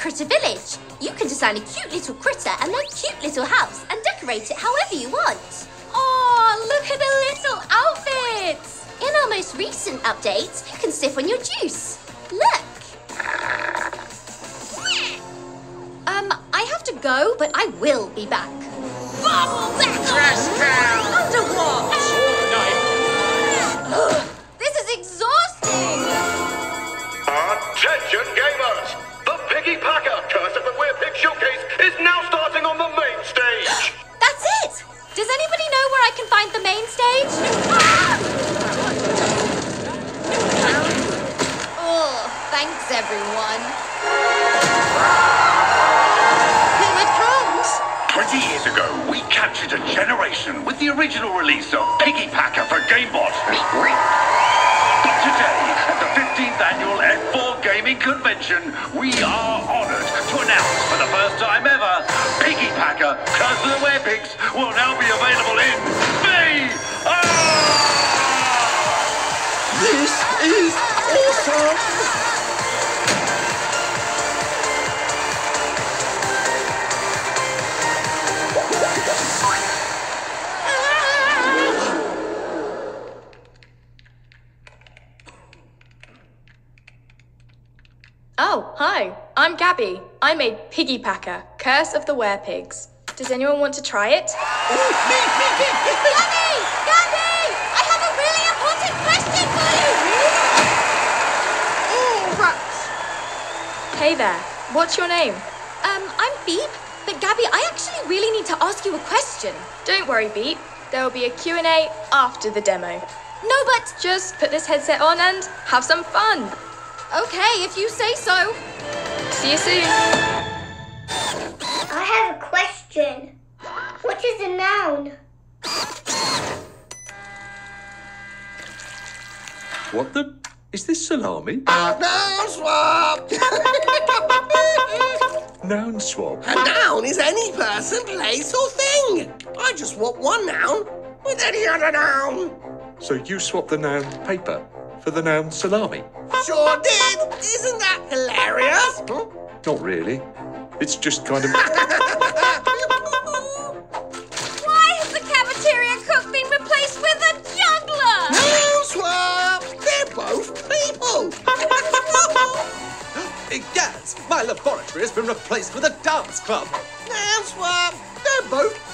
Critter Village. You can design a cute little critter and their cute little house and decorate it however you want. Oh, look at the little outfits! In our most recent update, you can sip on your juice. Look! I have to go, but I will be back. Bubble Battle! Underwatch! This is exhausting! Attention gamers! The Piggy Packer Curse of the Werepig Showcase is now starting on the main stage! That's it! Does anybody know where I can find the main stage? Oh, thanks everyone. Here it comes! 20 years ago, we captured a generation with the original release of Piggy Packer for GameBot. But today, at the 15th annual F4 Gaming Convention, we are honoured to announce for the first time ever, Piggy Packer Curse of the Werepigs will now be available in VR! This is awesome! Oh, hi, I'm Gabby. I made Piggy Packer, Curse of the Werepigs. Does anyone want to try it? Gabby! Gabby! I have a really important question for you! Oh, right. Hey there, what's your name? I'm Beep, but Gabby, I actually really need to ask you a question. Don't worry, Beep. There will be a Q&A after the demo. No, but... Just put this headset on and have some fun. Okay, if you say so. See you soon. I have a question. What is a noun? What the? Is this salami? Noun swap! Noun swap. A noun is any person, place or thing. I just want one noun with any other noun. So you swap the noun paper for the noun salami? Sure did! Isn't that hilarious? Not really. It's just kind of... Why has the cafeteria cook been replaced with a juggler? Noun swap! They're both people! Yes, my laboratory has been replaced with a dance club. Noun swap! They're both people!